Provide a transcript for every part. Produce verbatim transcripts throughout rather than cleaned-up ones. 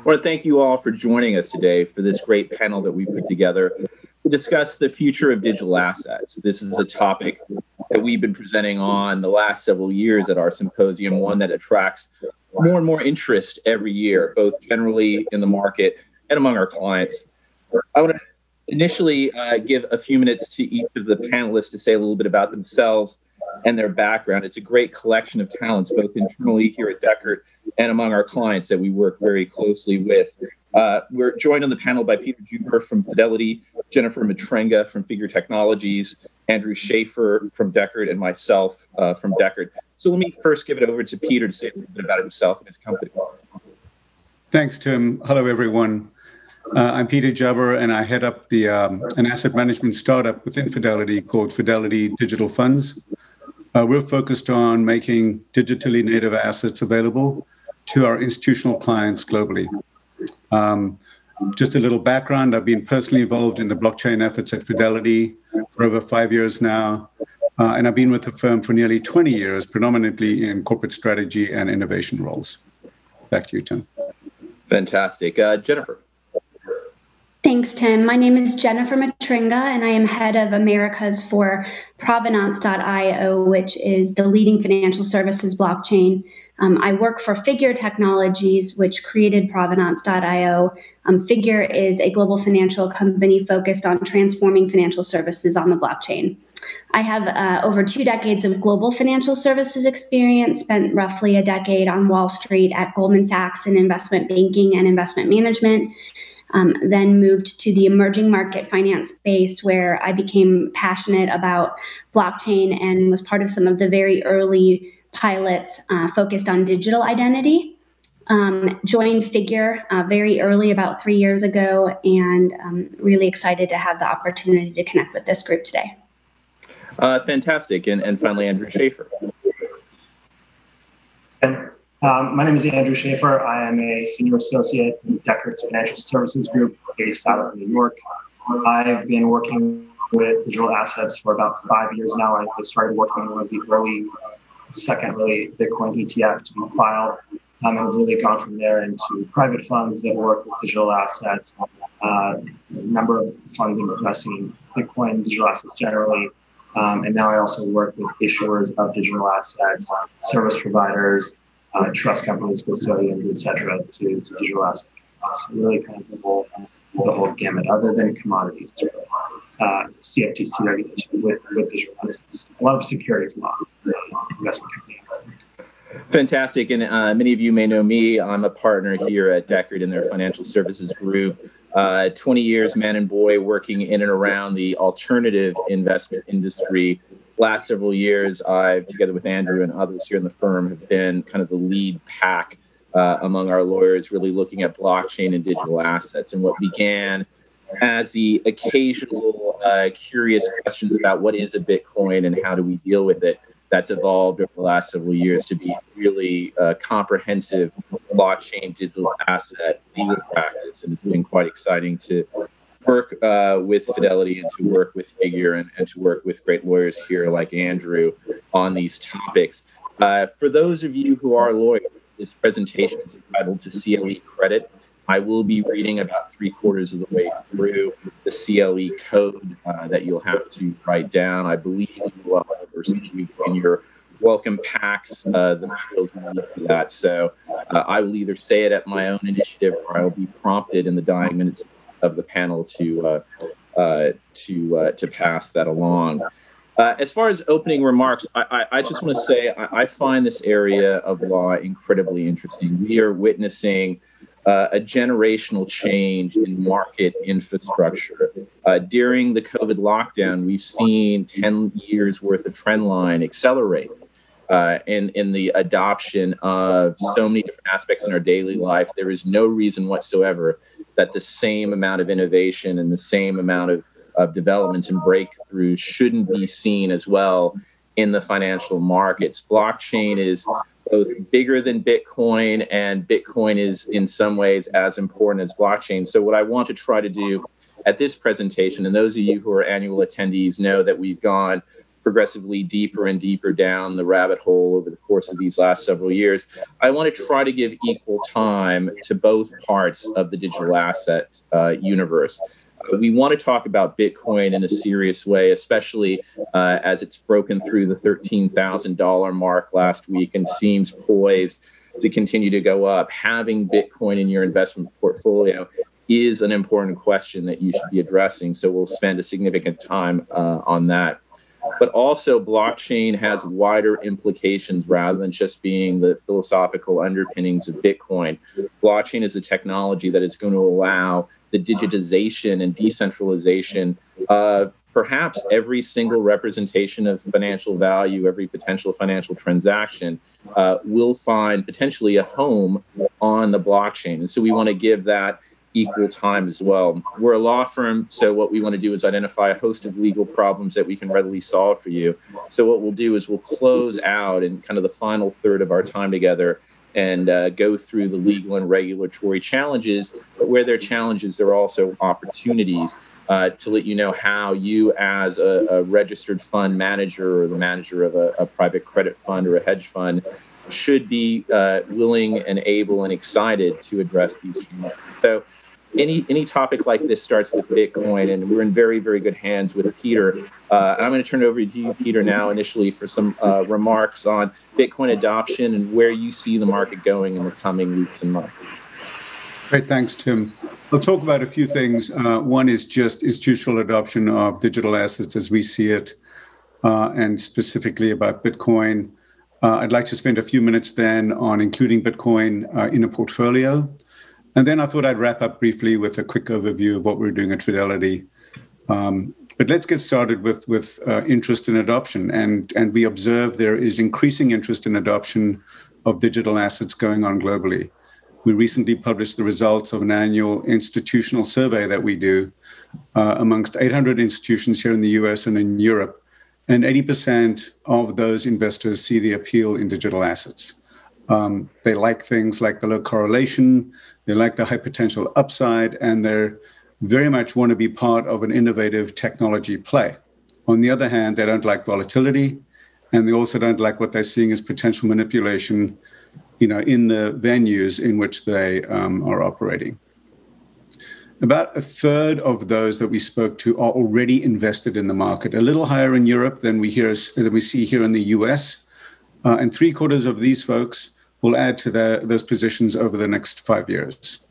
I want to thank you all for joining us today for this great panel that we put together to discuss the future of digital assets. This is a topic that we've been presenting on the last several years at our symposium, one that attracts more and more interest every year, both generally in the market and among our clients. I want to initially uh, give a few minutes to each of the panelists to say a little bit about themselves and their background. It's a great collection of talents, both internally here at Dechert and among our clients that we work very closely with. Uh, we're joined on the panel by Peter Jubber from Fidelity, Jennifer Mitrenga from Figure Technologies, Andrew Schaffer from Dechert, and myself uh, from Dechert. So let me first give it over to Peter to say a little bit about himself and his company. Thanks, Tim. Hello, everyone. Uh, I'm Peter Jubber, and I head up the um, an asset management startup within Fidelity called Fidelity Digital Funds. Uh, we're focused on making digitally native assets available to our institutional clients globally. Um, just a little background, I've been personally involved in the blockchain efforts at Fidelity for over five years now, uh, and I've been with the firm for nearly twenty years, predominantly in corporate strategy and innovation roles. Back to you, Tim. Fantastic. Uh, Jennifer. Thanks, Tim. My name is Jennifer Mitrenga, and I am head of Americas for Provenance dot i o, which is the leading financial services blockchain. Um, I work for Figure Technologies, which created Provenance dot i o. Um, Figure is a global financial company focused on transforming financial services on the blockchain. I have uh, over two decades of global financial services experience, spent roughly a decade on Wall Street at Goldman Sachs in investment banking and investment management. Um, then moved to the emerging market finance space, where I became passionate about blockchain and was part of some of the very early pilots uh, focused on digital identity. Um, joined Figure uh, very early, about three years ago, and um, really excited to have the opportunity to connect with this group today. Uh, fantastic. And, and finally, Andrew Schaffer. Um, my name is Andrew Schaffer. I am a senior associate in Dechert's Financial Services Group, based out of New York. I've been working with digital assets for about five years now. I started working with the early, second really Bitcoin E T F to be filed. Um, I've really gone from there into private funds that work with digital assets, uh, a number of funds investing in Bitcoin, digital assets generally. Um, and now I also work with issuers of digital assets, service providers, Uh, trust companies, custodians, et cetera, to, to digital assets. So really kind of the whole, the whole gamut, other than commodities, uh, C F T C regulation with, with digital assets. A lot of securities law, investment company. Fantastic. And uh, many of you may know me. I'm a partner here at Dechert in their financial services group. Uh, twenty years, man and boy, working in and around the alternative investment industry. Last several years, I've, together with Andrew and others here in the firm, have been kind of the lead pack uh, among our lawyers, really looking at blockchain and digital assets. And what began as the occasional uh, curious questions about what is a Bitcoin and how do we deal with it, that's evolved over the last several years to be really uh, comprehensive blockchain digital asset legal practice. And it's been quite exciting to work uh, with Fidelity and to work with Figure and, and to work with great lawyers here like Andrew on these topics. Uh, for those of you who are lawyers, this presentation is entitled to C L E Credit. I will be reading about three quarters of the way through the C L E code uh, that you'll have to write down. I believe you will have received in your welcome packs uh, the materials for that. So uh, I will either say it at my own initiative, or I will be prompted in the dying minutes of the panel to uh, uh, to uh, to pass that along. Uh, as far as opening remarks, I, I, I just want to say I, I find this area of law incredibly interesting. We are witnessing uh, a generational change in market infrastructure. Uh, during the COVID lockdown, we've seen ten years worth of trend line accelerate uh, in, in the adoption of so many different aspects in our daily life. There is no reason whatsoever that the same amount of innovation and the same amount of, of developments and breakthroughs shouldn't be seen as well in the financial markets. Blockchain is both bigger than Bitcoin, and Bitcoin is in some ways as important as blockchain. So what I want to try to do at this presentation, and those of you who are annual attendees know that we've gone progressively deeper and deeper down the rabbit hole over the course of these last several years. I want to try to give equal time to both parts of the digital asset uh, universe. Uh, we want to talk about Bitcoin in a serious way, especially uh, as it's broken through the thirteen thousand dollar mark last week and seems poised to continue to go up. Having Bitcoin in your investment portfolio is an important question that you should be addressing. So we'll spend a significant time uh, on that. But also, blockchain has wider implications rather than just being the philosophical underpinnings of Bitcoin. Blockchain is a technology that is going to allow the digitization and decentralization of perhaps every single representation of financial value, every potential financial transaction uh, will find potentially a home on the blockchain. And so we want to give that equal time as well. We're a law firm, so what we want to do is identify a host of legal problems that we can readily solve for you. So what we'll do is we'll close out in kind of the final third of our time together and uh, go through the legal and regulatory challenges, but where there are challenges, there are also opportunities uh, to let you know how you as a, a registered fund manager or the manager of a, a private credit fund or a hedge fund should be uh, willing and able and excited to address these challenges. So Any any topic like this starts with Bitcoin, and we're in very, very good hands with Peter. Uh, I'm going to turn it over to you, Peter, now initially for some uh, remarks on Bitcoin adoption and where you see the market going in the coming weeks and months. Great. Thanks, Tim. I'll talk about a few things. Uh, one is just institutional adoption of digital assets as we see it, uh, and specifically about Bitcoin. Uh, I'd like to spend a few minutes then on including Bitcoin uh, in a portfolio. And then I thought I'd wrap up briefly with a quick overview of what we're doing at Fidelity. Um, but let's get started with, with uh, interest in adoption. And, and we observe there is increasing interest in adoption of digital assets going on globally. We recently published the results of an annual institutional survey that we do uh, amongst eight hundred institutions here in the U S and in Europe. And eighty percent of those investors see the appeal in digital assets. Um, they like things like the low correlation, they like the high potential upside, and they very much want to be part of an innovative technology play. On the other hand, they don't like volatility, and they also don't like what they're seeing as potential manipulation, you know, in the venues in which they um, are operating. About a third of those that we spoke to are already invested in the market, a little higher in Europe than we, hear, than we see here in the U S, uh, and three quarters of these folks will add to the, those positions over the next five years.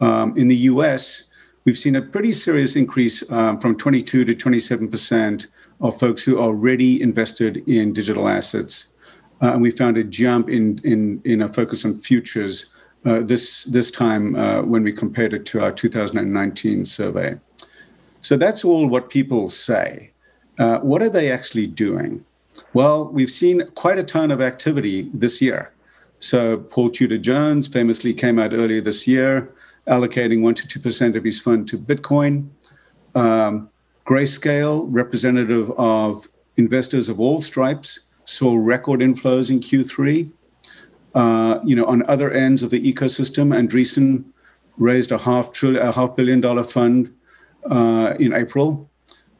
Um, in the U S, we've seen a pretty serious increase um, from twenty-two to twenty-seven percent of folks who are already invested in digital assets. Uh, and we found a jump in, in, in a focus on futures uh, this, this time uh, when we compared it to our two thousand nineteen survey. So that's all what people say. Uh, what are they actually doing? Well, we've seen quite a ton of activity this year. So Paul Tudor Jones famously came out earlier this year, allocating one percent to two percent of his fund to Bitcoin. Um, Grayscale, representative of investors of all stripes, saw record inflows in Q three. Uh, you know, on other ends of the ecosystem, Andreessen raised a half, trillion, a half billion dollar fund uh, in April.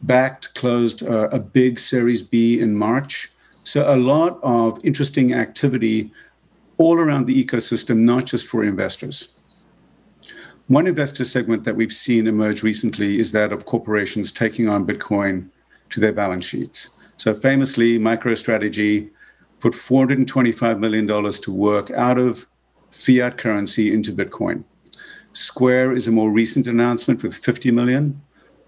Bakkt closed uh, a big Series B in March. So a lot of interesting activity all around the ecosystem, not just for investors. One investor segment that we've seen emerge recently is that of corporations taking on Bitcoin to their balance sheets. So famously, MicroStrategy put four hundred twenty-five million dollars to work out of fiat currency into Bitcoin. Square is a more recent announcement with fifty million.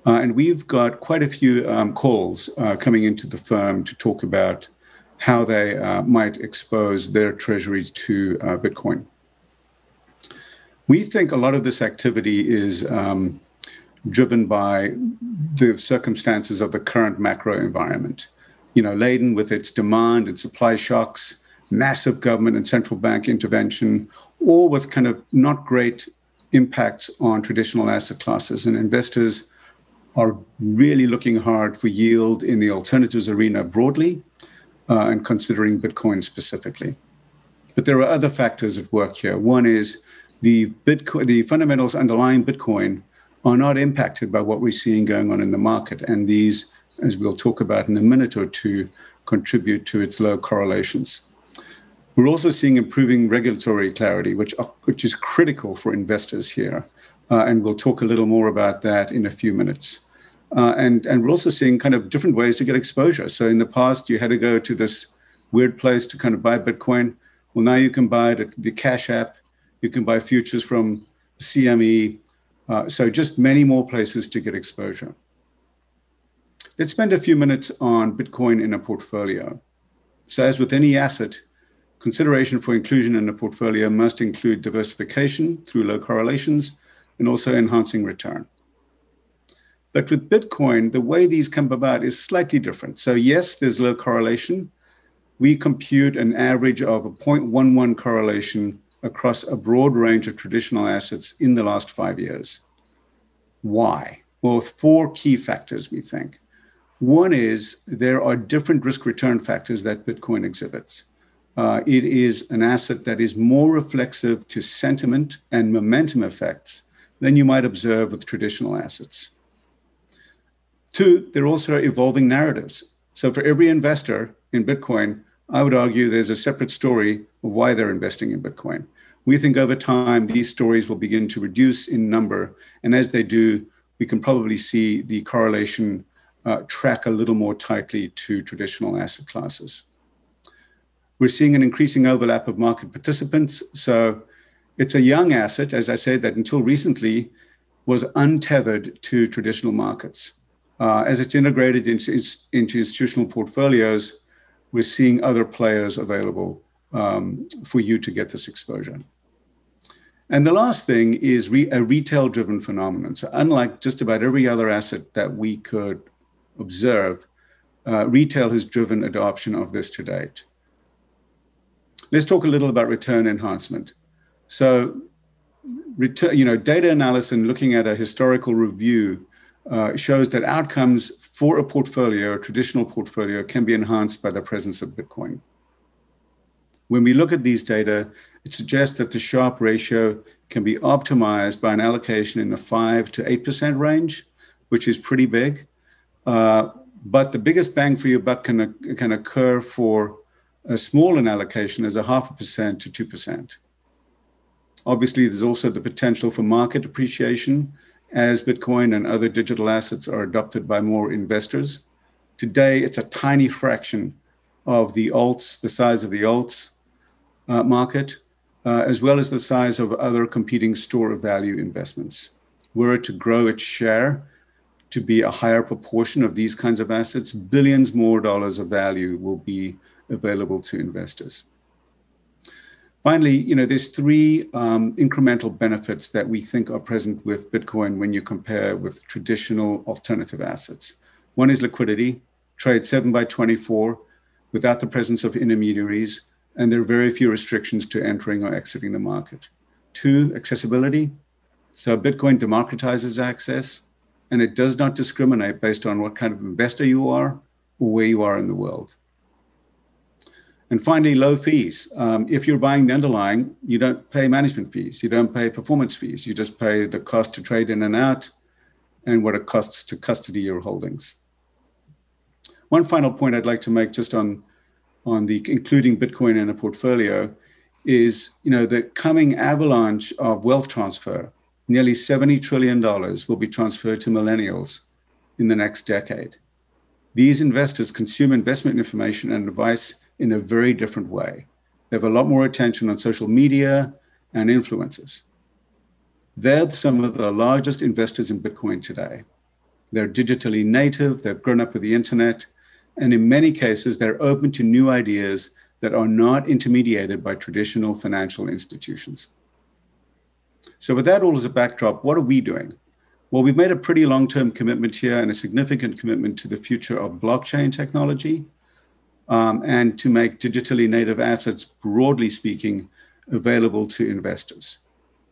Uh, and we've got quite a few um, calls uh, coming into the firm to talk about how they uh, might expose their treasuries to uh, Bitcoin. We think a lot of this activity is um, driven by the circumstances of the current macro environment, you know, laden with its demand and supply shocks, massive government and central bank intervention, all with kind of not great impacts on traditional asset classes. And investors are really looking hard for yield in the alternatives arena broadly, Uh, and considering Bitcoin specifically. But there are other factors at work here. One is the, Bitcoin, the fundamentals underlying Bitcoin are not impacted by what we're seeing going on in the market. And these as we'll talk about in a minute or two, contribute to its low correlations. We're also seeing improving regulatory clarity, which, are, which is critical for investors here. Uh, and we'll talk a little more about that in a few minutes. Uh, and, and we're also seeing kind of different ways to get exposure. So in the past, you had to go to this weird place to kind of buy Bitcoin. Well, now you can buy the, the Cash App. You can buy futures from C M E. Uh, so just many more places to get exposure. Let's spend a few minutes on Bitcoin in a portfolio. So as with any asset, consideration for inclusion in a portfolio must include diversification through low correlations and also enhancing return. But with Bitcoin, the way these come about is slightly different. So yes, there's low correlation. We compute an average of a zero point one one correlation across a broad range of traditional assets in the last five years. Why? Well, four key factors, we think. One is there are different risk return factors that Bitcoin exhibits. Uh, it is an asset that is more reflexive to sentiment and momentum effects than you might observe with traditional assets. Two, there are also evolving narratives. So for every investor in Bitcoin, I would argue there's a separate story of why they're investing in Bitcoin. We think over time, these stories will begin to reduce in number. And as they do, we can probably see the correlation uh, track a little more tightly to traditional asset classes. We're seeing an increasing overlap of market participants. So it's a young asset, as I said, that until recently was untethered to traditional markets. Uh, as it's integrated into, into institutional portfolios, we're seeing other players available um, for you to get this exposure. And the last thing is re a retail-driven phenomenon. So unlike just about every other asset that we could observe, uh, retail has driven adoption of this to date. Let's talk a little about return enhancement. So, return, you know, data analysis and looking at a historical review uh, shows that outcomes for a portfolio, a traditional portfolio, can be enhanced by the presence of Bitcoin. When we look at these data, it suggests that the Sharpe ratio can be optimized by an allocation in the five to eight percent range, which is pretty big. Uh, but the biggest bang for your buck can, can occur for a small an allocation as a half a percent to two percent. Obviously, there's also the potential for market appreciation as Bitcoin and other digital assets are adopted by more investors. Today, it's a tiny fraction of the alts, the size of the alts uh, market, uh, as well as the size of other competing store of value investments. Were it to grow its share to be a higher proportion of these kinds of assets, billions more dollars of value will be available to investors. Finally, you know, there's three um, incremental benefits that we think are present with Bitcoin when you compare with traditional alternative assets. One is liquidity, trade seven by twenty-four without the presence of intermediaries, and there are very few restrictions to entering or exiting the market. Two, accessibility. So Bitcoin democratizes access, and it does not discriminate based on what kind of investor you are or where you are in the world. And finally, low fees. Um, if you're buying the underlying, you don't pay management fees. You don't pay performance fees. You just pay the cost to trade in and out and what it costs to custody your holdings. One final point I'd like to make just on, on the including Bitcoin in a portfolio is, you know, the coming avalanche of wealth transfer. Nearly seventy trillion dollars will be transferred to millennials in the next decade. These investors consume investment information and advice in a very different way. They have a lot more attention on social media and influencers. They're some of the largest investors in Bitcoin today. They're digitally native, they've grown up with the internet, and in many cases, they're open to new ideas that are not intermediated by traditional financial institutions. So with that all as a backdrop, what are we doing? Well, we've made a pretty long-term commitment here and a significant commitment to the future of blockchain technology, Um, and to make digitally native assets, broadly speaking, available to investors.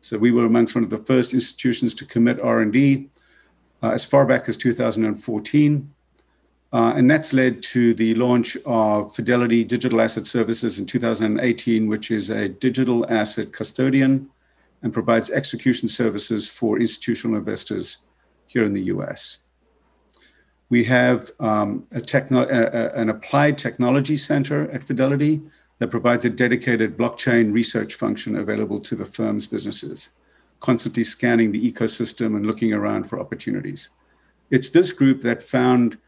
So we were amongst one of the first institutions to commit R and D uh, as far back as two thousand fourteen. Uh, and that's led to the launch of Fidelity Digital Asset Services in two thousand eighteen, which is a digital asset custodian and provides execution services for institutional investors here in the U S. We have um, a techno a, an applied technology center at Fidelity that provides a dedicated blockchain research function available to the firm's businesses, constantly scanning the ecosystem and looking around for opportunities. It's this group that found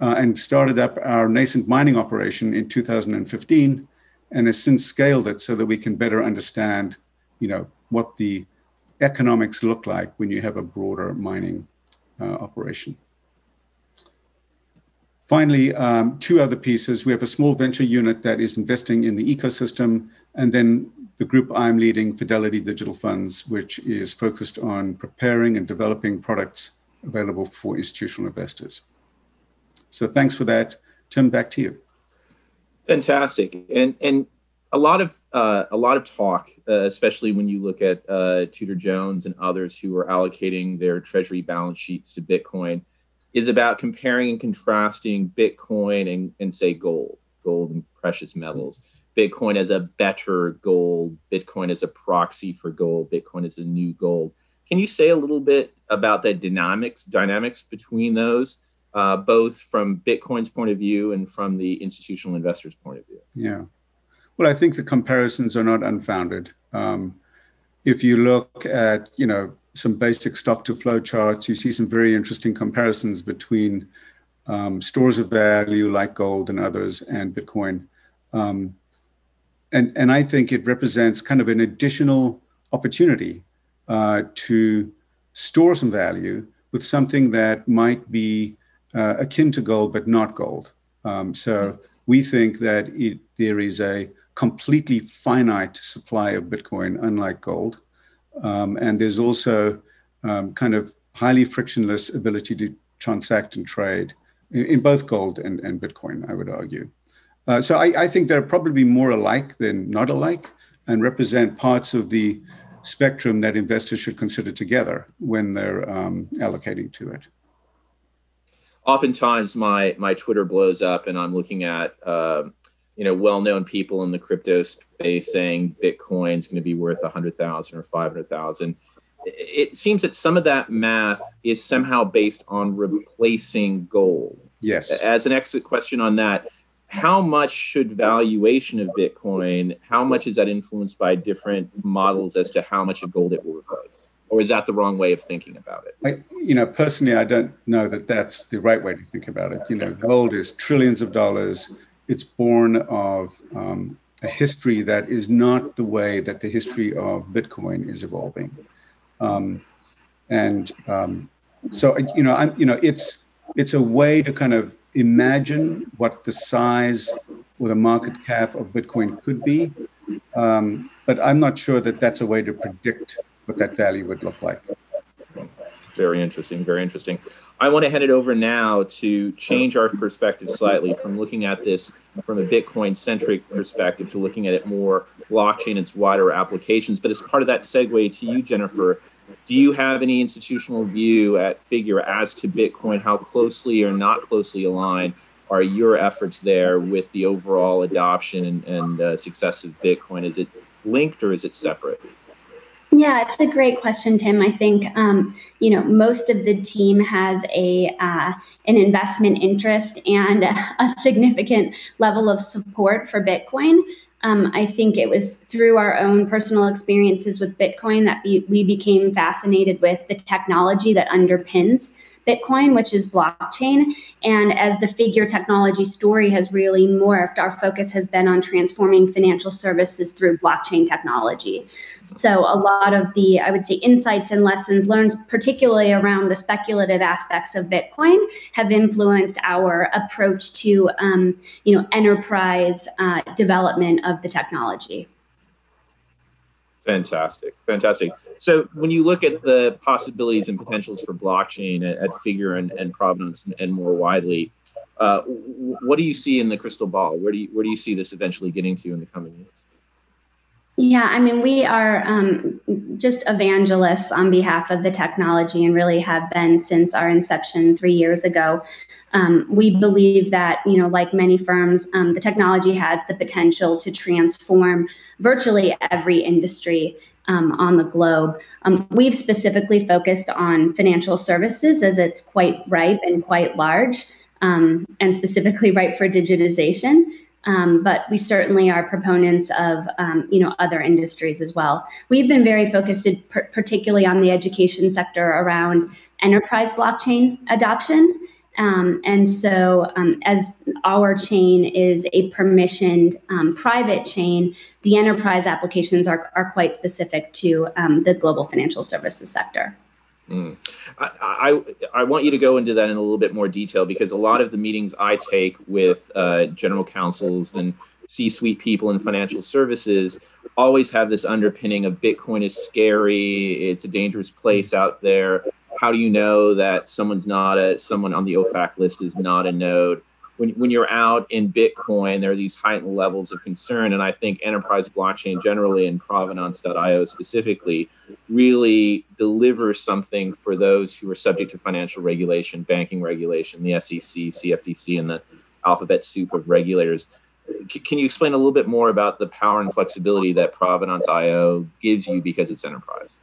uh, and started up our nascent mining operation in two thousand fifteen and has since scaled it so that we can better understand, you know, what the economics look like when you have a broader mining uh, operation. Finally, um, two other pieces. We have a small venture unit that is investing in the ecosystem, and then the group I'm leading, Fidelity Digital Funds, which is focused on preparing and developing products available for institutional investors. So thanks for that. Tim, back to you. Fantastic. And, and a lot of, uh, a lot of talk, uh, especially when you look at uh, Tudor Jones and others who are allocating their treasury balance sheets to Bitcoin, is about comparing and contrasting Bitcoin and, and say gold, gold and precious metals. Bitcoin as a better gold, Bitcoin as a proxy for gold, Bitcoin as a new gold. Can you say a little bit about the dynamics, dynamics between those, uh, both from Bitcoin's point of view and from the institutional investor's point of view? Yeah, well, I think the comparisons are not unfounded. Um, if you look at, you know, some basic stock to flow charts, you see some very interesting comparisons between um, stores of value like gold and others and Bitcoin. Um, and, and I think it represents kind of an additional opportunity uh, to store some value with something that might be uh, akin to gold, but not gold. Um, so we think that it, there is a completely finite supply of Bitcoin, unlike gold. Um, and there's also um, kind of highly frictionless ability to transact and trade in, in both gold and, and Bitcoin, I would argue. Uh, so I, I think they're probably more alike than not alike and represent parts of the spectrum that investors should consider together when they're um, allocating to it. Oftentimes my, my Twitter blows up and I'm looking at uh, you know, well-known people in the crypto space saying Bitcoin's going to be worth one hundred thousand or five hundred thousand. It seems that some of that math is somehow based on replacing gold. Yes. As an exit question on that, how much should valuation of Bitcoin, how much is that influenced by different models as to how much of gold it will replace? Or is that the wrong way of thinking about it? I, you know, personally, I don't know that that's the right way to think about it. You know, gold is trillions of dollars. It's born of um, a history that is not the way that the history of Bitcoin is evolving, um, and um, so you know, I'm, you know, it's it's a way to kind of imagine what the size or the market cap of Bitcoin could be, um, but I'm not sure that that's a way to predict what that value would look like. Very interesting. Very interesting. I want to hand it over now to change our perspective slightly from looking at this from a Bitcoin-centric perspective to looking at it more blockchain and its wider applications. But as part of that segue to you, Jennifer, do you have any institutional view at Figure as to Bitcoin? How closely or not closely aligned are your efforts there with the overall adoption and, and uh, success of Bitcoin? Is it linked or is it separate? Yeah, it's a great question, Tim. I think, um, you know, most of the team has a uh, an investment interest and a, a significant level of support for Bitcoin. Um, I think it was through our own personal experiences with Bitcoin that we, we became fascinated with the technology that underpins Bitcoin, which is blockchain. And as the Figure technology story has really morphed, our focus has been on transforming financial services through blockchain technology. So a lot of the, I would say, insights and lessons learned, particularly around the speculative aspects of Bitcoin, have influenced our approach to um, you know, enterprise uh, development of the technology. Fantastic. Fantastic. So when you look at the possibilities and potentials for blockchain at, at Figure and, and Provenance and, and more widely, uh, what do you see in the crystal ball? Where do you, where do you see this eventually getting to in the coming years? Yeah, I mean, we are um, just evangelists on behalf of the technology and really have been since our inception three years ago. Um, we believe that, you know, like many firms, um, the technology has the potential to transform virtually every industry Um, on the globe. Um, we've specifically focused on financial services as it's quite ripe and quite large, um, and specifically ripe for digitization. Um, but we certainly are proponents of, um, you know, other industries as well. We've been very focused per- particularly on the education sector around enterprise blockchain adoption. Um, and so um, as our chain is a permissioned um, private chain, the enterprise applications are, are quite specific to um, the global financial services sector. Mm. I, I, I want you to go into that in a little bit more detail, because a lot of the meetings I take with uh, general counsels and C-suite people in financial services always have this underpinning of Bitcoin is scary, it's a dangerous place out there. How do you know that someone's not a someone on the O F A C list is not a node? When when you're out in Bitcoin, there are these heightened levels of concern, and I think enterprise blockchain generally and Provenance dot i o specifically really delivers something for those who are subject to financial regulation, banking regulation, the S E C, C F T C, and the alphabet soup of regulators. C- can you explain a little bit more about the power and flexibility that Provenance dot i o gives you because it's enterprise?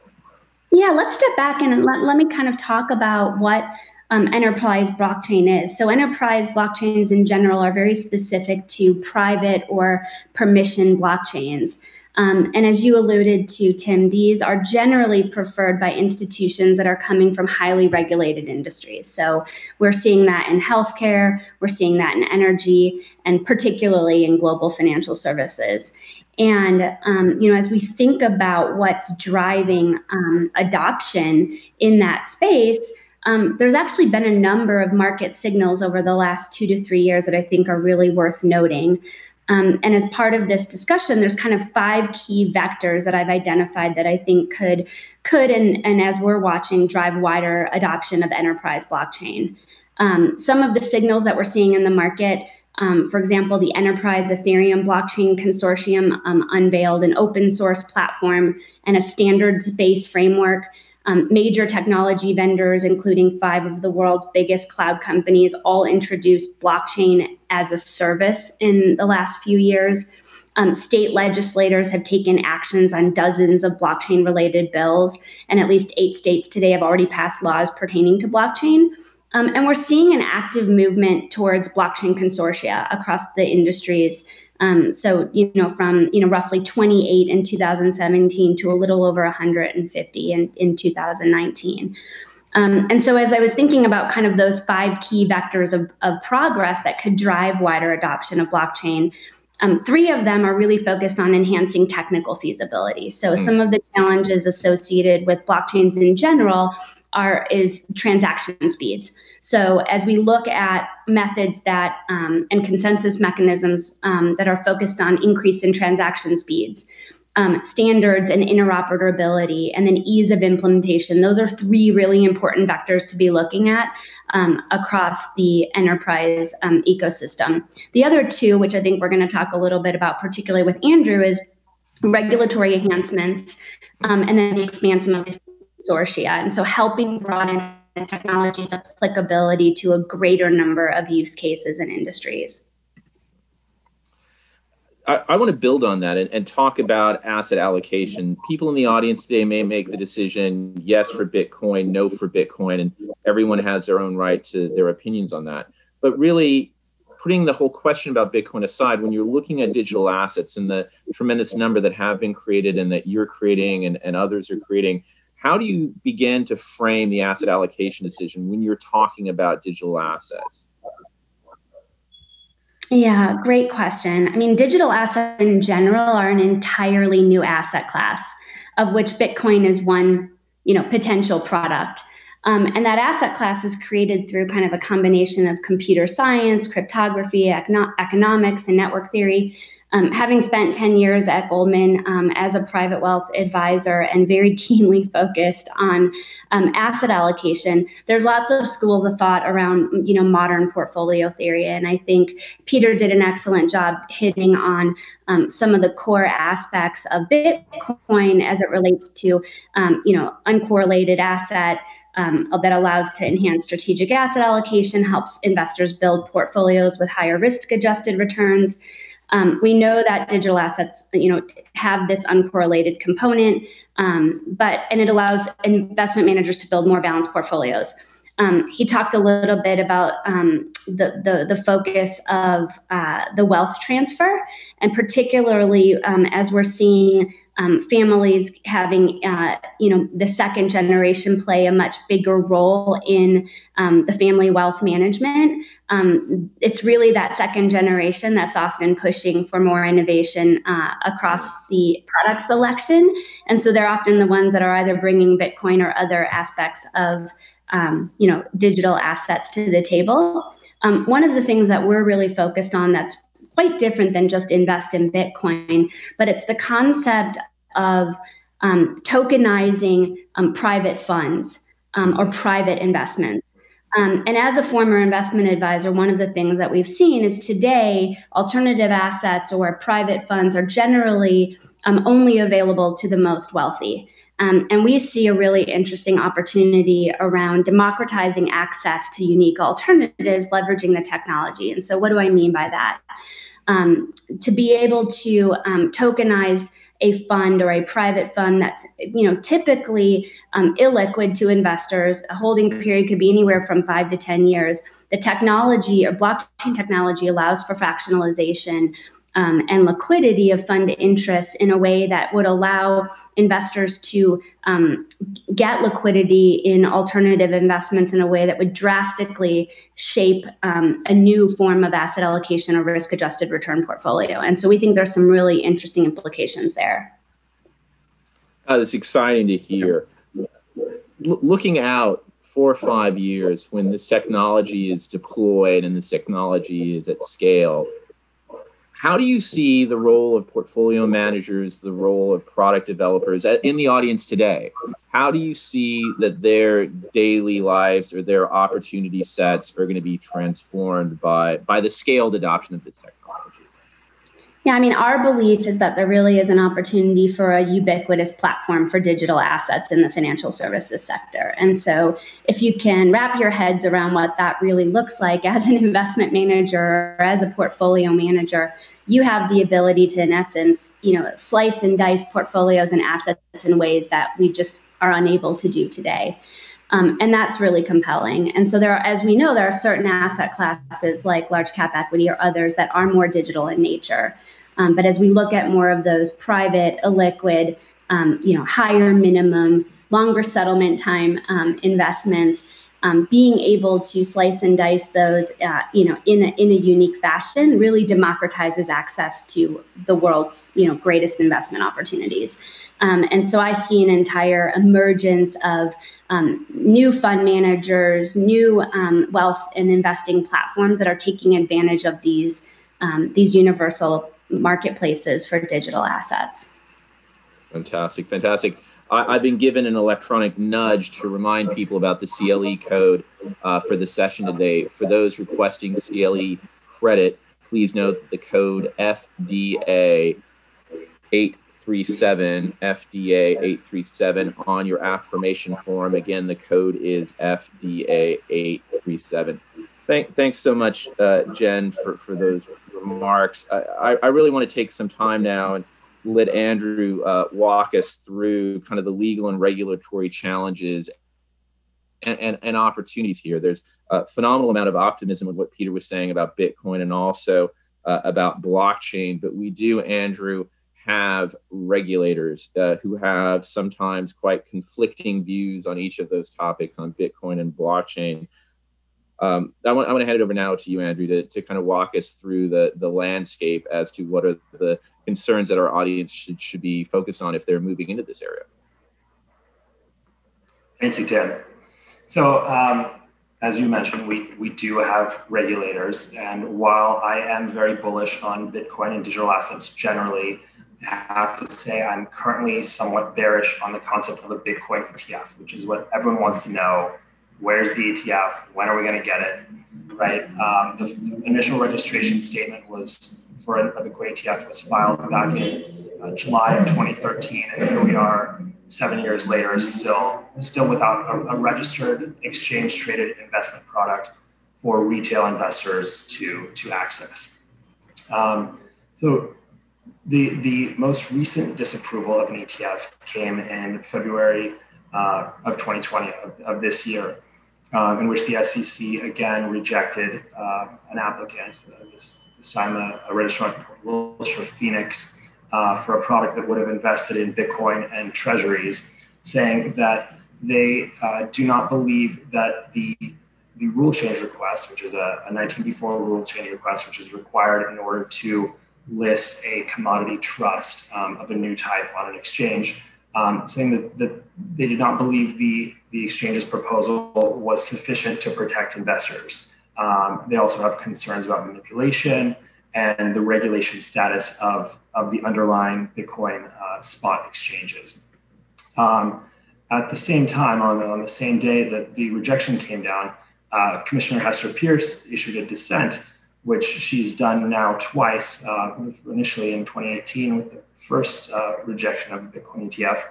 Yeah, let's step back and let, let me kind of talk about what um, enterprise blockchain is. So enterprise blockchains in general are very specific to private or permissioned blockchains. Um, and as you alluded to, Tim, these are generally preferred by institutions that are coming from highly regulated industries. So we're seeing that in healthcare, we're seeing that in energy, and particularly in global financial services. And, um, you know, as we think about what's driving um, adoption in that space, um, there's actually been a number of market signals over the last two to three years that I think are really worth noting. Um, and as part of this discussion, there's kind of five key vectors that I've identified that I think could, could and, and as we're watching, drive wider adoption of enterprise blockchain. Um, some of the signals that we're seeing in the market, Um, for example, the Enterprise Ethereum Blockchain Consortium um, unveiled an open source platform and a standards-based framework. Um, major technology vendors, including five of the world's biggest cloud companies, all introduced blockchain as a service in the last few years. Um, state legislators have taken actions on dozens of blockchain-related bills, and at least eight states today have already passed laws pertaining to blockchain. Um, and we're seeing an active movement towards blockchain consortia across the industries. Um, so, you know, from, you know, roughly twenty-eight in two thousand seventeen to a little over one hundred fifty in, in two thousand nineteen. Um, and so as I was thinking about kind of those five key vectors of, of progress that could drive wider adoption of blockchain, Um, three of them are really focused on enhancing technical feasibility. So some of the challenges associated with blockchains in general are is transaction speeds. So as we look at methods that um, and consensus mechanisms um, that are focused on increase in transaction speeds, Um, standards and interoperability, and then ease of implementation. Those are three really important vectors to be looking at um, across the enterprise um, ecosystem. The other two, which I think we're going to talk a little bit about, particularly with Andrew, is regulatory enhancements um, and then the expansion of consortia. And so helping broaden the technology's applicability to a greater number of use cases and industries. I, I want to build on that and, and talk about asset allocation. People in the audience today may make the decision, yes for Bitcoin, no for Bitcoin, and everyone has their own right to their opinions on that. But really, putting the whole question about Bitcoin aside, when you're looking at digital assets and the tremendous number that have been created and that you're creating and, and others are creating, how do you begin to frame the asset allocation decision when you're talking about digital assets? Yeah, great question. I mean, digital assets in general are an entirely new asset class, of which Bitcoin is one, you know, potential product. Um, and that asset class is created through kind of a combination of computer science, cryptography, econo- economics, and network theory. Um, having spent ten years at Goldman um, as a private wealth advisor and very keenly focused on um, asset allocation, there's lots of schools of thought around, you know, modern portfolio theory. And I think Peter did an excellent job hitting on um, some of the core aspects of Bitcoin as it relates to, um, you know, uncorrelated asset Um, that allows to enhance strategic asset allocation, helps investors build portfolios with higher risk-adjusted returns. Um, we know that digital assets, you know, have this uncorrelated component, um, but and it allows investment managers to build more balanced portfolios. Um, he talked a little bit about um, the, the the focus of uh, the wealth transfer, and particularly um, as we're seeing. Um, families having, uh, you know, the second generation play a much bigger role in um, the family wealth management. Um, it's really that second generation that's often pushing for more innovation uh, across the product selection. And so they're often the ones that are either bringing Bitcoin or other aspects of, um, you know, digital assets to the table. Um, one of the things that we're really focused on that's quite different than just invest in Bitcoin, but it's the concept of um, tokenizing um, private funds um, or private investments. Um, and as a former investment advisor, one of the things that we've seen is today, alternative assets or private funds are generally um, only available to the most wealthy. Um, and we see a really interesting opportunity around democratizing access to unique alternatives, leveraging the technology. And so what do I mean by that? Um, to be able to um, tokenize a fund or a private fund that's, you know, typically um, illiquid to investors, a holding period could be anywhere from five to ten years. The technology or blockchain technology allows for fractionalization Um, and liquidity of fund interests in a way that would allow investors to um, get liquidity in alternative investments in a way that would drastically shape um, a new form of asset allocation or risk-adjusted return portfolio. And so we think there's some really interesting implications there. Uh, that's exciting to hear. L- looking out four or five years when this technology is deployed and this technology is at scale, how do you see the role of portfolio managers, the role of product developers in the audience today? How do you see that their daily lives or their opportunity sets are going to be transformed by, by the scaled adoption of this technology? Yeah, I mean, our belief is that there really is an opportunity for a ubiquitous platform for digital assets in the financial services sector. And so if you can wrap your heads around what that really looks like as an investment manager or as a portfolio manager, you have the ability to, in essence, you know, slice and dice portfolios and assets in ways that we just are unable to do today. Um, and that's really compelling. And so there are, as we know, there are certain asset classes like large cap equity or others that are more digital in nature. Um, but as we look at more of those private, illiquid, um, you know, higher minimum, longer settlement time um, investments, um, being able to slice and dice those, uh, you know, in a, in a unique fashion really democratizes access to the world's, you know, greatest investment opportunities. Um, and so I see an entire emergence of um, new fund managers, new um, wealth and investing platforms that are taking advantage of these um, these universal marketplaces for digital assets. Fantastic, fantastic. I, I've been given an electronic nudge to remind people about the C L E code uh, for the session today. For those requesting C L E credit, please note the code F D A eight thirty-seven F D A eight thirty-seven on your affirmation form. Again, the code is F D A eight thirty-seven. Thank, thanks so much, uh, Jen, for, for those remarks. I, I really want to take some time now and let Andrew uh, walk us through kind of the legal and regulatory challenges and, and, and opportunities here. There's a phenomenal amount of optimism with what Peter was saying about Bitcoin and also uh, about blockchain, but we do, Andrew, have regulators uh, who have sometimes quite conflicting views on each of those topics on Bitcoin and blockchain. Um, I want, I want to hand it over now to you, Andrew, to, to kind of walk us through the, the landscape as to what are the concerns that our audience should, should be focused on if they're moving into this area. Thank you, Tim. So um, as you mentioned, we, we do have regulators. And while I am very bullish on Bitcoin and digital assets generally, I have to say I'm currently somewhat bearish on the concept of a Bitcoin E T F, which is what everyone wants to know. Where's the E T F? When are we going to get it? Right. Um, the, the initial registration statement was for a Bitcoin E T F was filed back in uh, July of twenty thirteen, and here we are, seven years later, still still without a, a registered exchange-traded investment product for retail investors to to access. Um, so. The, the most recent disapproval of an E T F came in February uh, of twenty twenty, of, of this year, um, in which the S E C again rejected uh, an applicant, uh, this, this time a, a registrant called Wilshire Phoenix, uh, for a product that would have invested in Bitcoin and treasuries, saying that they uh, do not believe that the the rule change request, which is a, a nineteen B four rule change request, which is required in order to list a commodity trust um, of a new type on an exchange, um, saying that, that they did not believe the, the exchange's proposal was sufficient to protect investors. Um, they also have concerns about manipulation and the regulation status of, of the underlying Bitcoin uh, spot exchanges. Um, at the same time, on, on the same day that the rejection came down, uh, Commissioner Hester Pierce issued a dissent, which she's done now twice, uh, initially in twenty eighteen with the first uh, rejection of the Bitcoin E T F,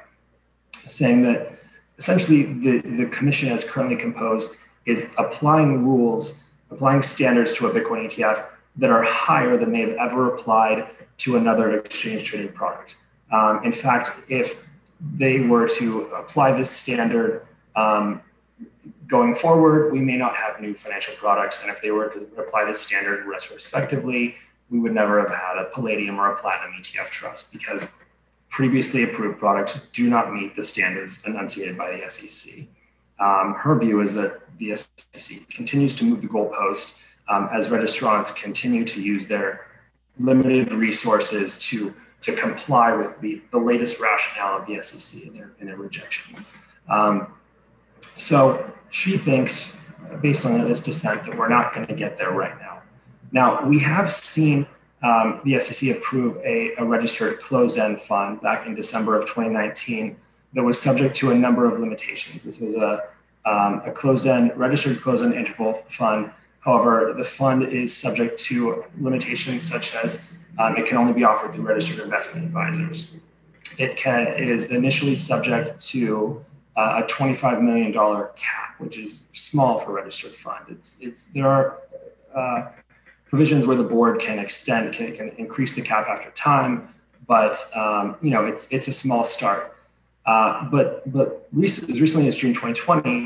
saying that essentially the, the commission as currently composed is applying rules, applying standards to a Bitcoin E T F that are higher than they've ever applied to another exchange-traded product. Um, in fact, if they were to apply this standard um, going forward, we may not have new financial products. And if they were to apply this standard retrospectively, we would never have had a palladium or a platinum E T F trust because previously approved products do not meet the standards enunciated by the S E C. Um, her view is that the S E C continues to move the goalpost um, as registrants continue to use their limited resources to, to comply with the, the latest rationale of the S E C in their, in their rejections. Um, so, she thinks, based on this dissent, that we're not going to get there right now. Now, we have seen um, the S E C approve a, a registered closed-end fund back in December of twenty nineteen that was subject to a number of limitations. This was a, um, a closed-end, registered closed-end interval fund. However, the fund is subject to limitations such as um, it can only be offered through registered investment advisors. It can, it is initially subject to Uh, a twenty-five million dollars cap, which is small for a registered fund. It's, it's, there are uh, provisions where the board can extend, can, can increase the cap after time, but um, you know, it's, it's a small start. Uh, but but recent, as recently as June twenty twenty,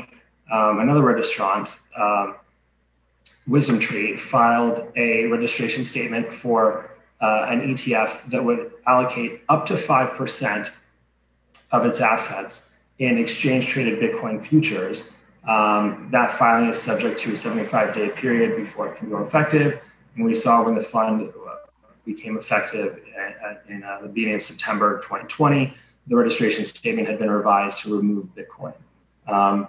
um, another registrant, um, WisdomTree, filed a registration statement for uh, an E T F that would allocate up to five percent of its assets in exchange-traded Bitcoin futures. Um, that filing is subject to a seventy-five day period before it can go effective. And we saw when the fund became effective in, in uh, the beginning of September twenty twenty, the registration statement had been revised to remove Bitcoin. Um,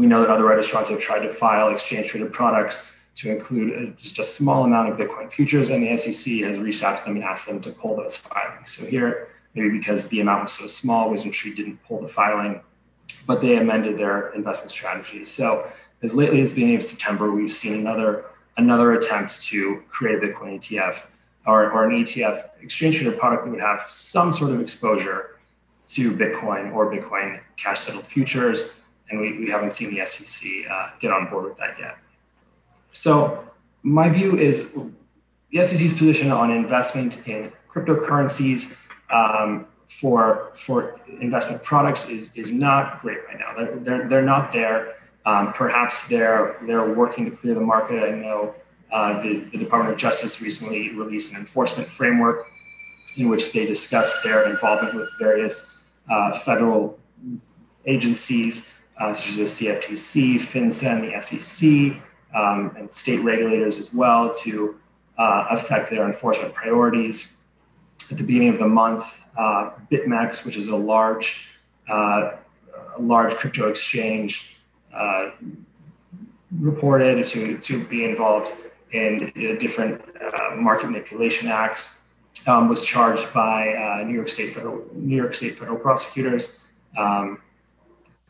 we know that other registrants have tried to file exchange-traded products to include a, just a small amount of Bitcoin futures, and the S E C has reached out to them and asked them to pull those filings. So here, maybe because the amount was so small, WisdomTree didn't pull the filing, but they amended their investment strategy. So as lately as the beginning of September, we've seen another, another attempt to create a Bitcoin E T F or, or an E T F exchange-traded product that would have some sort of exposure to Bitcoin or Bitcoin cash-settled futures. And we, we haven't seen the S E C uh, get on board with that yet. So my view is the S E C's position on investment in cryptocurrencies Um, for for investment products is is not great right now. They're they're, they're not there. Um, perhaps they're they're working to clear the market. I know uh, the the Department of Justice recently released an enforcement framework in which they discussed their involvement with various uh, federal agencies uh, such as the C F T C, FinCEN, the S E C, um, and state regulators as well to uh, affect their enforcement priorities. At the beginning of the month, uh, BitMEX, which is a large, uh, a large crypto exchange, uh, reported, to, to be involved in uh, different uh, market manipulation acts, um, was charged by uh, New York State Federal, New York State Federal prosecutors um,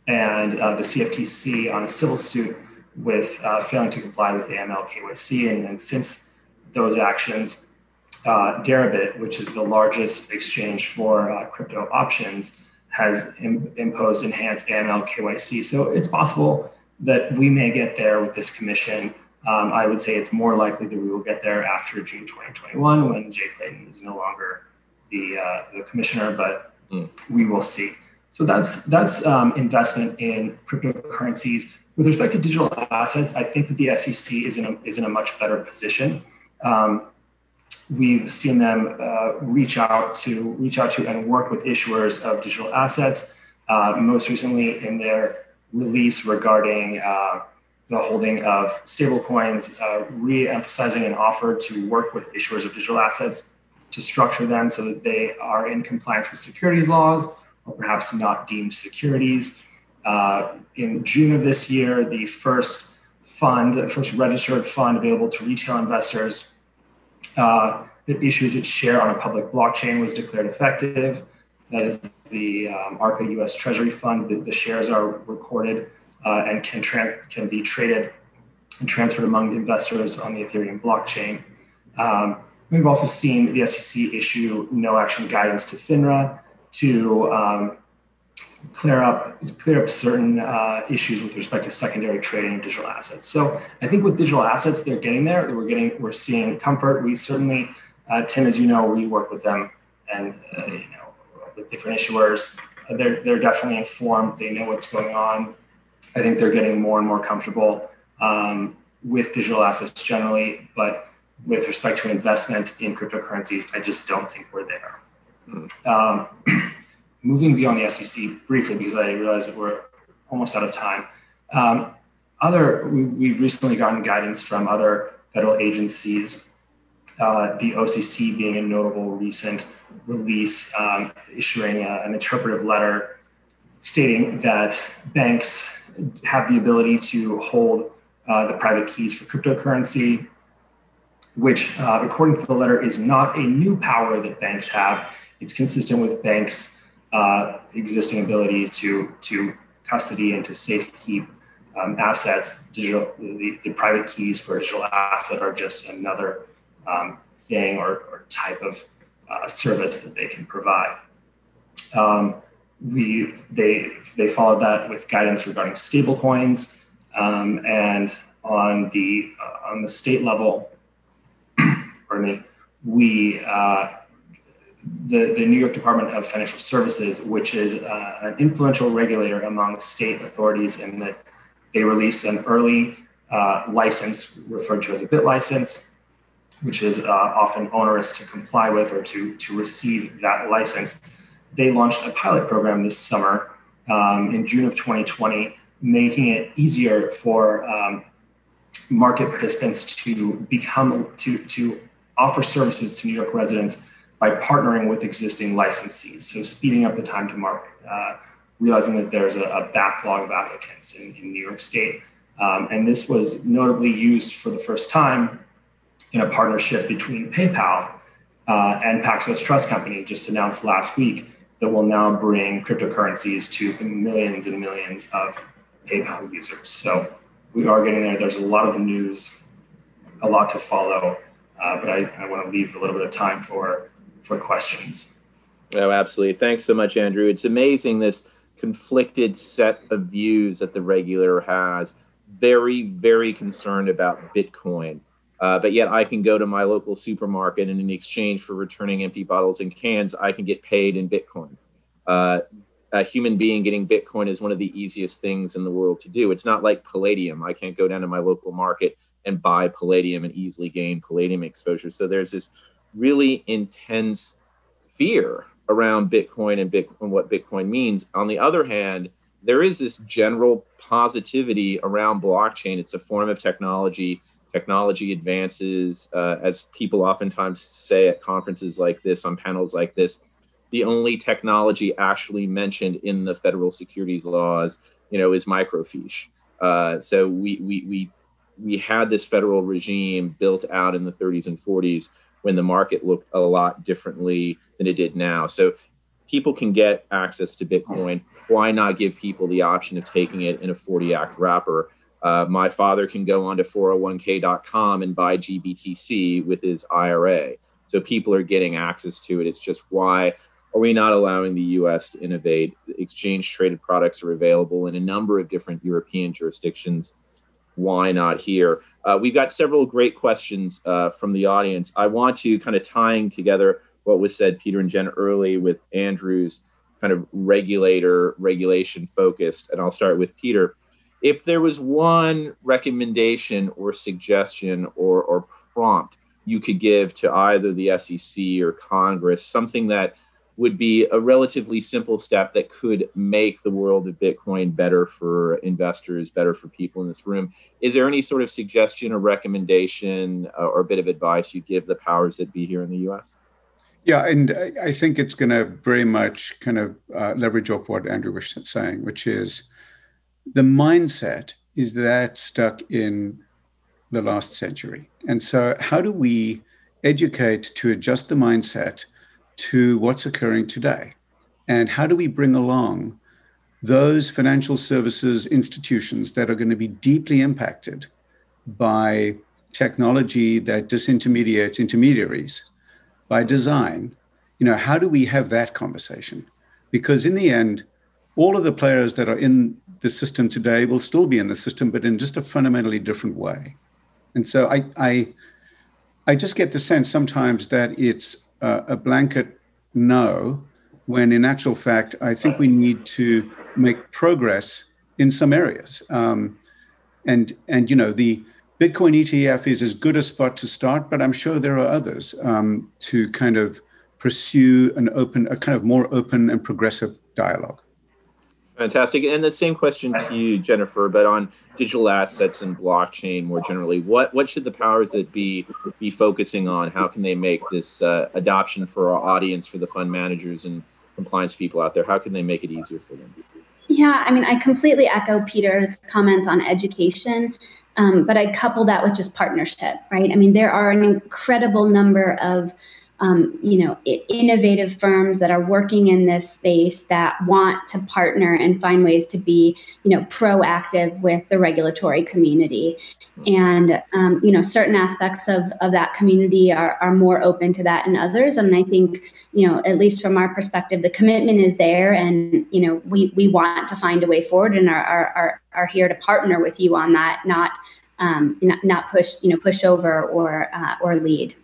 and uh, the C F T C on a civil suit with uh, failing to comply with the A M L K Y C. And then since those actions, uh, Deribit, which is the largest exchange for uh, crypto options, has im- imposed enhanced A M L K Y C. So it's possible that we may get there with this commission. Um, I would say it's more likely that we will get there after June twenty twenty-one, when Jay Clayton is no longer the uh, the commissioner, but mm. we will see. So that's that's um, investment in cryptocurrencies. With respect to digital assets, I think that the S E C is in a, is in a much better position. Um, we've seen them uh, reach out to reach out to and work with issuers of digital assets. Uh, most recently, in their release regarding uh, the holding of stablecoins, uh, re-emphasizing an offer to work with issuers of digital assets to structure them so that they are in compliance with securities laws, or perhaps not deemed securities. Uh, in June of this year, the first fund, the first registered fund available to retail investors uh, that issues its share on a public blockchain was declared effective. That is the um, ARCA U S Treasury Fund. The, the shares are recorded uh, and can, trans- can be traded and transferred among investors on the Ethereum blockchain. Um, we've also seen the S E C issue no action guidance to FINRA to um, clear up clear up certain uh, issues with respect to secondary trading in digital assets. So I think with digital assets, they're getting there. We're getting we're seeing comfort. We certainly, uh, Tim, as you know, we work with them and uh, you know with different issuers. They're they're definitely informed. They know what's going on. I think they're getting more and more comfortable um, with digital assets generally, but with respect to investment in cryptocurrencies, I just don't think we're there. Um, moving beyond the S E C briefly, because I realize that we're almost out of time. Um, other, we, we've recently gotten guidance from other federal agencies, uh, the O C C being a notable recent release, um, issuing a, an interpretive letter stating that banks have the ability to hold uh, the private keys for cryptocurrency, which uh, according to the letter is not a new power that banks have. It's consistent with banks' uh, existing ability to, to custody and to safekeep um, assets. Digital, the, the private keys for digital asset are just another um, thing or, or type of uh, service that they can provide. Um, we they they followed that with guidance regarding stablecoins, um, and on the uh, on the state level, pardon me, we. Uh, The, the New York Department of Financial Services, which is uh, an influential regulator among state authorities, and that they released an early uh, license referred to as a bit license, which is uh, often onerous to comply with or to, to receive that license. They launched a pilot program this summer um, in June of twenty twenty, making it easier for um, market participants to become, to, to offer services to New York residents by partnering with existing licensees, so speeding up the time to market, uh, realizing that there's a, a backlog of applicants in, in New York State. Um, and this was notably used for the first time in a partnership between PayPal uh, and Paxos Trust Company, just announced last week, that will now bring cryptocurrencies to the millions and millions of PayPal users. So we are getting there. There's a lot of news, a lot to follow, uh, but I, I wanna leave a little bit of time for for questions. Oh, absolutely. Thanks so much, Andrew. It's amazing, this conflicted set of views that the regulator has. Very, very concerned about Bitcoin. Uh, but yet I can go to my local supermarket, and in exchange for returning empty bottles and cans, I can get paid in Bitcoin. Uh, a human being getting Bitcoin is one of the easiest things in the world to do. It's not like palladium. I can't go down to my local market and buy palladium and easily gain palladium exposure. So there's this really intense fear around Bitcoin and, Bitcoin and what Bitcoin means. On the other hand, there is this general positivity around blockchain. It's a form of technology. Technology advances, uh, as people oftentimes say at conferences like this, on panels like this, the only technology actually mentioned in the federal securities laws, you know, is microfiche. Uh, so we, we, we, we had this federal regime built out in the thirties and forties when the market looked a lot differently than it did now. So people can get access to Bitcoin. Why not give people the option of taking it in a forty act wrapper? Uh, my father can go onto four oh one k dot com and buy G B T C with his I R A. So people are getting access to it. It's just, why are we not allowing the U S to innovate? Exchange traded products are available in a number of different European jurisdictions. Why not here? Uh, we've got several great questions uh, from the audience. I want to kind of tying together what was said, Peter and Jen, early with Andrew's kind of regulator, regulation focused. And I'll start with Peter. If there was one recommendation or suggestion or, or prompt you could give to either the S E C or Congress, something that would be a relatively simple step that could make the world of Bitcoin better for investors, better for people in this room, is there any sort of suggestion or recommendation uh, or a bit of advice you'd give the powers that be here in the U S? Yeah, and I think it's going to very much kind of uh, leverage off what Andrew was saying, which is the mindset is that stuck in the last century. And so how do we educate to adjust the mindset to what's occurring today? And how do we bring along those financial services institutions that are going to be deeply impacted by technology that disintermediates intermediaries? By design, you know, how do we have that conversation? Because in the end, all of the players that are in the system today will still be in the system, but in just a fundamentally different way. And so I, I, I just get the sense sometimes that it's a, a blanket no, when in actual fact, I think we need to make progress in some areas. Um, and, and, you know, the Bitcoin E T F is as good a spot to start, but I'm sure there are others um, to kind of pursue an open, a kind of more open and progressive dialogue. Fantastic. And the same question to you, Jennifer, but on digital assets and blockchain more generally, what, what should the powers that be be focusing on? How can they make this uh, adoption for our audience, for the fund managers and compliance people out there, how can they make it easier for them? Yeah, I mean, I completely echo Peter's comments on education. Um, but I couple that with just partnership, right? I mean, there are an incredible number of, um, you know, innovative firms that are working in this space that want to partner and find ways to be, you know, proactive with the regulatory community. And, um, you know, certain aspects of, of that community are, are more open to that than others. And I think, you know, at least from our perspective, the commitment is there and, you know, we, we want to find a way forward and are, are, are are here to partner with you on that, not um, not, not push, you know, push over or uh, or lead.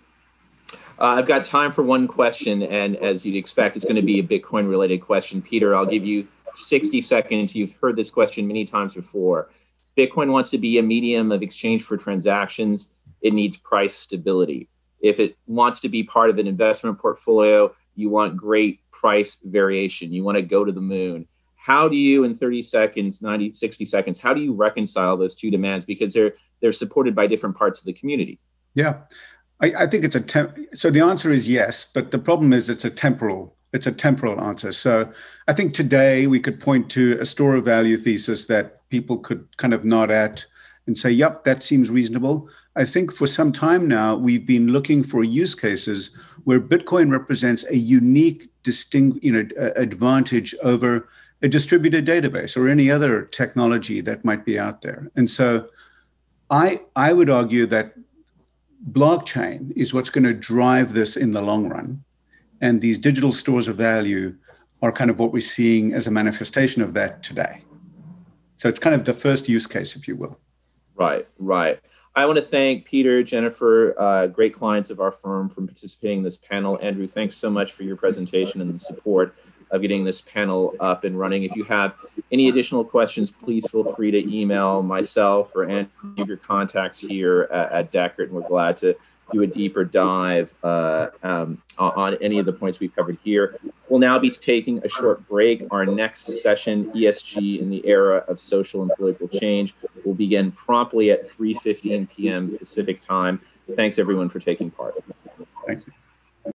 Uh, I've got time for one question, and as you'd expect, it's going to be a Bitcoin related question. Peter, I'll give you sixty seconds. You've heard this question many times before. Bitcoin wants to be a medium of exchange for transactions. It needs price stability. If it wants to be part of an investment portfolio, you want great price variation. You want to go to the moon. How do you, in thirty seconds, ninety, sixty seconds, how do you reconcile those two demands? Because they're they're supported by different parts of the community. Yeah, I, I think it's a, temp so the answer is yes, but the problem is it's a temporal, it's a temporal answer. So I think today we could point to a store of value thesis that people could kind of nod at and say, yep, that seems reasonable. I think for some time now, we've been looking for use cases where Bitcoin represents a unique, distinct, you know, advantage over a distributed database or any other technology that might be out there. And so I, I would argue that blockchain is what's going to drive this in the long run. And these digital stores of value are kind of what we're seeing as a manifestation of that today. So it's kind of the first use case, if you will. Right, right. I want to thank Peter, Jennifer, uh, great clients of our firm for participating in this panel. Andrew, thanks so much for your presentation and the support of getting this panel up and running. If you have any additional questions, please feel free to email myself or any of your contacts here at, at Dechert, and we're glad to do a deeper dive uh, um, on any of the points we've covered here. We'll now be taking a short break. Our next session, E S G in the Era of Social and Political Change, will begin promptly at three fifteen p m Pacific time. Thanks everyone for taking part. Thanks.